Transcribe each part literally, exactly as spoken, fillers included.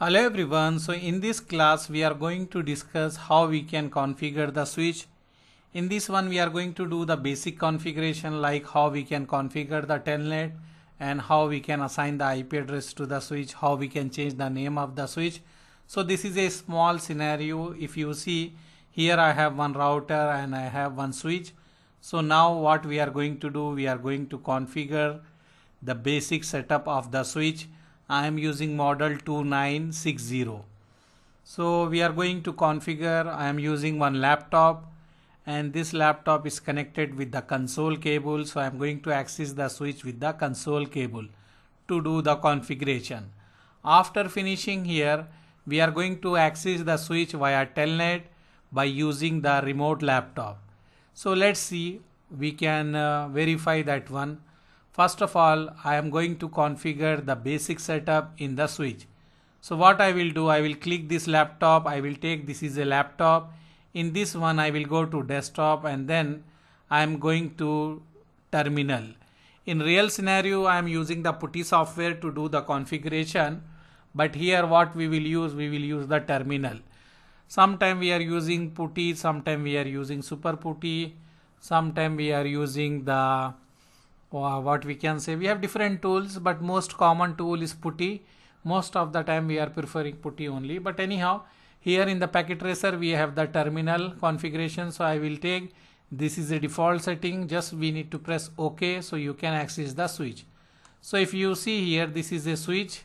Hello everyone. So in this class we are going to discuss how we can configure the switch. In this one we are going to do the basic configuration, like how we can configure the telnet and how we can assign the I P address to the switch, how we can change the name of the switch. So this is a small scenario. If you see here, I have one router and I have one switch. So now what we are going to do, we are going to configure the basic setup of the switch. I am using model two nine six zero. So we are going to configure. I am using one laptop and this laptop is connected with the console cable. So I am going to access the switch with the console cable to do the configuration. After finishing here, we are going to access the switch via telnet by using the remote laptop. So let's see, we can uh, verify that one. First of all, I am going to configure the basic setup in the switch. So what I will do, I will click this laptop. I will take this is a laptop. In this one, I will go to desktop and then I am going to terminal. In real scenario, I am using the Putty software to do the configuration. But here what we will use, we will use the terminal. Sometime we are using Putty, sometime we are using Super Putty, sometime we are using the Wow, what we can say, we have different tools, but most common tool is Putty. Most of the time we are preferring Putty only, but anyhow here in the packet tracer we have the terminal configuration. So I will take this is a default setting, just we need to press OK so you can access the switch. So if you see here, this is a switch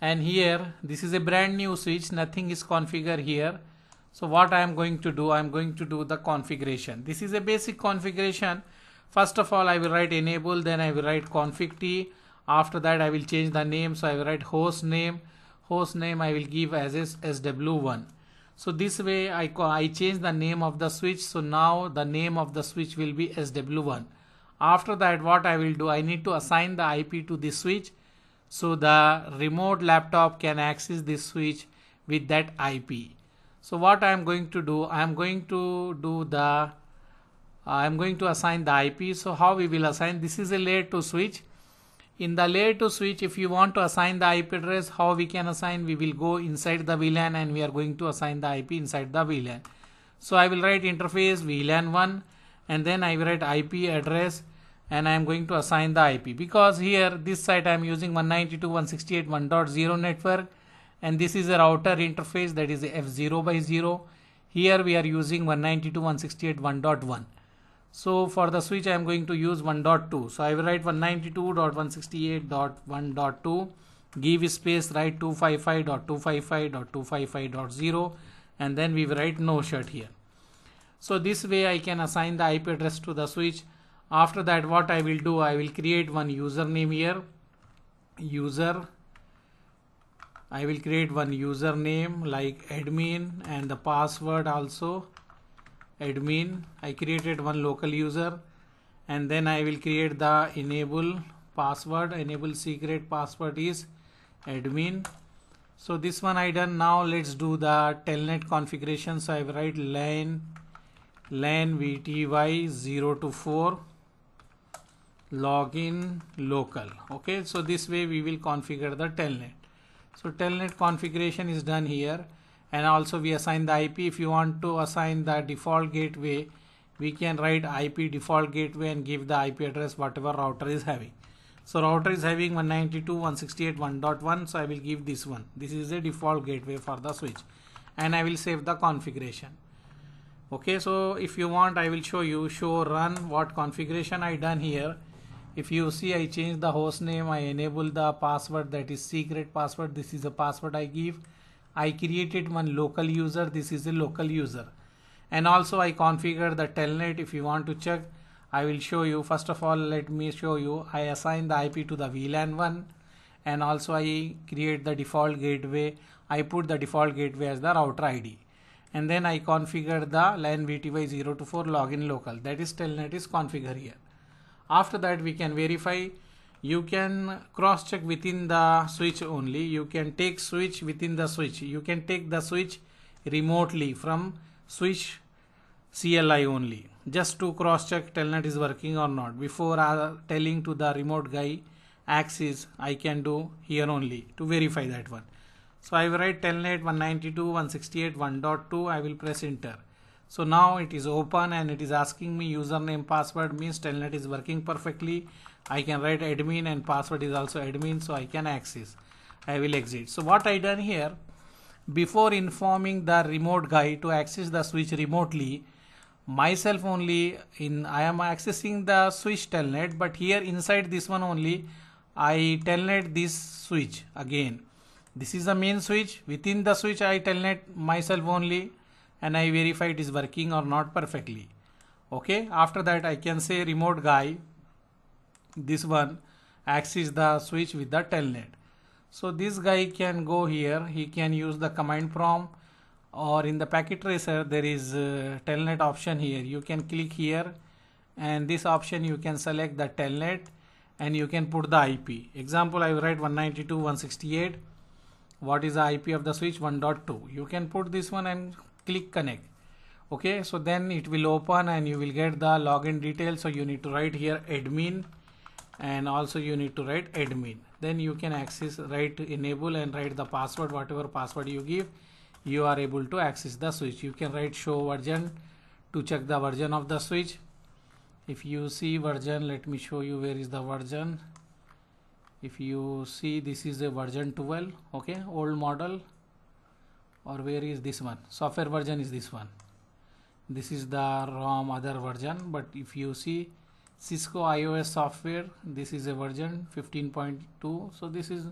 and here this is a brand new switch, nothing is configured here. So what I am going to do, I am going to do the configuration. This is a basic configuration. First of all, I will write enable, then I will write config T. After that, I will change the name. So I will write host name. Host name I will give as S W one. So this way I, I change the name of the switch. So now the name of the switch will be S W one. After that, what I will do, I need to assign the I P to this switch. So the remote laptop can access this switch with that I P. So what I am going to do, I am going to do the I am going to assign the I P. So how we will assign, this is a layer two switch. In the layer two switch, if you want to assign the I P address, how we can assign, we will go inside the V LAN and we are going to assign the I P inside the V LAN. So I will write interface V LAN one and then I will write I P address and I am going to assign the I P, because here this site I am using one ninety-two dot one sixty-eight dot one dot zero network and this is a router interface, that is F zero by zero. Here we are using one ninety-two dot one sixty-eight dot one dot one. So for the switch I am going to use one dot two. So I will write one ninety-two dot one sixty-eight dot one dot two, give space, write two fifty-five dot two fifty-five dot two fifty-five dot zero and then we will write no shut here. So this way I can assign the I P address to the switch. After that, what I will do, I will create one username here. User, I will create one username like admin and the password also admin. I created one local user and then I will create the enable password. Enable secret password is admin. So this one I done. Now let's do the telnet configuration. So I will write LAN, LAN V T Y zero to four, login local. Okay, so this way we will configure the telnet. So telnet configuration is done here. And also we assign the I P. If you want to assign the default gateway, we can write I P default gateway and give the I P address whatever router is having. So router is having one ninety-two dot one sixty-eight dot one dot one. So I will give this one. This is the default gateway for the switch. And I will save the configuration. Okay, so if you want, I will show you, show run what configuration I done here. If you see, I change the host name. I enable the password, that is secret password. This is the password I give. I created one local user, this is a local user. And also I configure the telnet. If you want to check, I will show you. First of all, let me show you. I assign the I P to the V LAN one and also I create the default gateway. I put the default gateway as the router I D. And then I configure the LAN V T Y zero to four login local. That is telnet is configured here. After that we can verify. You can cross check within the switch only. You can take switch within the switch. You can take the switch remotely from switch C L I only, just to cross check telnet is working or not. Before uh, telling to the remote guy access, I can do here only to verify that one. So I will write ten dot one ninety-two dot one sixty-eight dot one dot two. I will press enter. So now it is open and it is asking me username, password. Means telnet is working perfectly. I can write admin and password is also admin, so I can access. I will exit. So what I done here, before informing the remote guy to access the switch remotely, myself only in I am accessing the switch telnet, but here inside this one only I telnet this switch again. This is the main switch. Within the switch I telnet myself only, and I verify it is working or not perfectly. Okay, after that I can say remote guy, this one, access the switch with the telnet. So this guy can go here, he can use the command prompt, or in the packet tracer there is a telnet option here. You can click here and this option you can select the telnet and you can put the I P. Example, I will write one ninety-two dot one sixty-eight. What is the I P of the switch? one dot two. You can put this one and click connect. Okay, so then it will open and you will get the login details. So you need to write here admin, and also you need to write admin. Then you can access, write enable and write the password. Whatever password you give, you are able to access the switch. You can write show version to check the version of the switch. If you see version, let me show you where is the version. If you see, this is a version twelve, okay, old model. Or where is this one? Software version is this one. This is the ROM other version. But if you see Cisco iOS software, this is a version fifteen point two. So this is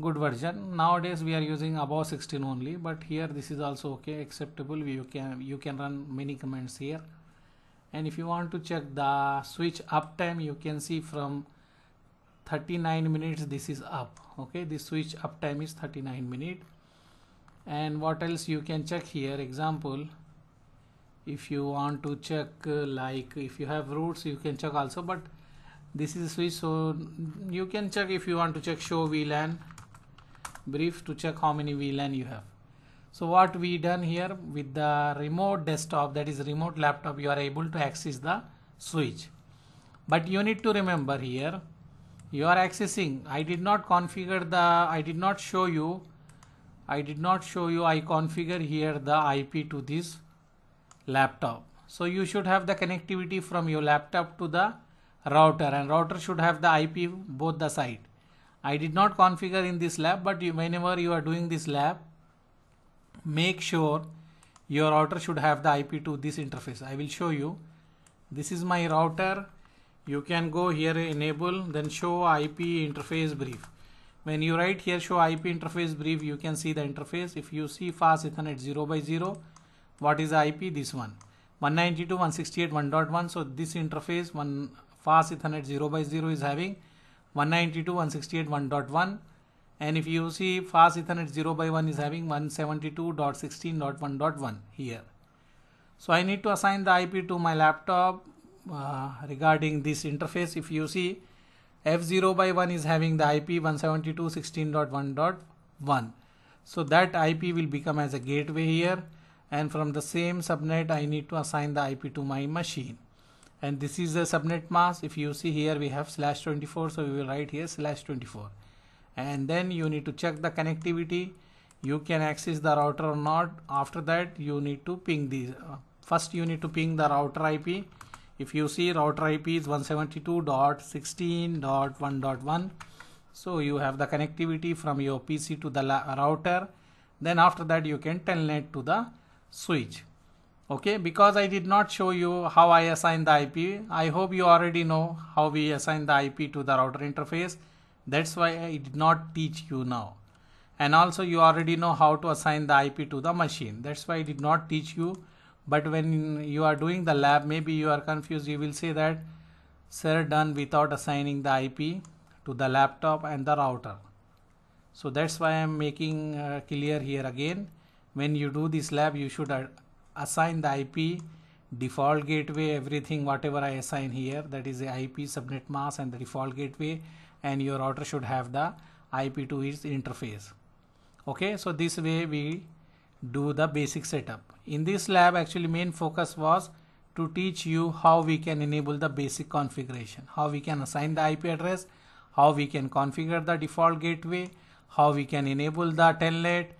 good version. Nowadays we are using above sixteen only, but here this is also okay, acceptable. You can you can run many commands here. And if you want to check the switch uptime, you can see from thirty-nine minutes this is up. Okay, this switch uptime is thirty-nine minutes. And what else you can check here? Example, if you want to check uh, like if you have routes, you can check also, but this is a switch, so you can check if you want to check show V LAN brief to check how many V LAN you have. So what we done here, with the remote desktop, that is remote laptop, you are able to access the switch. But you need to remember here, you are accessing, I did not configure the, I did not show you I did not show you, I configure here the I P to this laptop. So you should have the connectivity from your laptop to the router, and router should have the I P both the side. I did not configure in this lab, but you, whenever you are doing this lab, make sure your router should have the I P to this interface. I will show you. This is my router. You can go here, enable, then show I P interface brief. When you write here show I P interface brief, you can see the interface. If you see fast Ethernet zero by zero, what is the I P? This one, one ninety-two dot one sixty-eight dot one dot one. So this interface, one fast Ethernet zero by zero is having one ninety-two dot one sixty-eight dot one dot one, and if you see fast Ethernet zero by one is having one seventy-two dot sixteen dot one dot one here. So I need to assign the I P to my laptop uh, regarding this interface. If you see, F zero by one is having the I P one seventy-two dot sixteen dot one dot one. So that I P will become as a gateway here, and from the same subnet I need to assign the I P to my machine. And this is the subnet mask. If you see here we have slash twenty-four, so we will write here slash twenty-four. And then you need to check the connectivity. You can access the router or not. After that you need to ping these. First you need to ping the router I P. If you see router I P is one seventy-two dot sixteen dot one dot one. So you have the connectivity from your P C to the router. Then after that you can telnet to the switch. Okay, because I did not show you how I assign the I P. I hope you already know how we assign the I P to the router interface. That's why I did not teach you now. And also you already know how to assign the I P to the machine. That's why I did not teach you. But when you are doing the lab, maybe you are confused. You will say that, sir, done without assigning the I P to the laptop and the router. So that's why I am making uh, clear here again. When you do this lab, you should uh, assign the I P, default gateway, everything, whatever I assign here, that is the I P, subnet mask and the default gateway, and your router should have the I P to its interface. Okay, so this way we do the basic setup. In this lab, actually main focus was to teach you how we can enable the basic configuration, how we can assign the I P address, how we can configure the default gateway, how we can enable the telnet,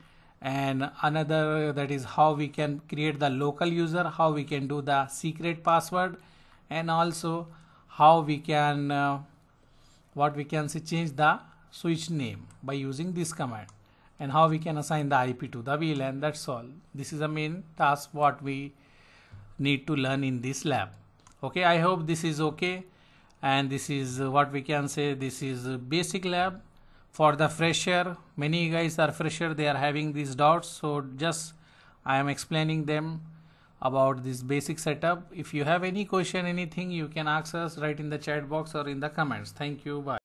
and another that is how we can create the local user, how we can do the secret password, and also how we can uh, what we can say change the switch name by using this command, and how we can assign the I P to the V LAN. That's all. This is the main task what we need to learn in this lab. Okay, I hope this is okay, and this is what we can say, this is a basic lab for the fresher. Many guys are fresher, they are having these doubts, so just I am explaining them about this basic setup. If you have any question, anything, you can ask us right in the chat box or in the comments. Thank you. Bye.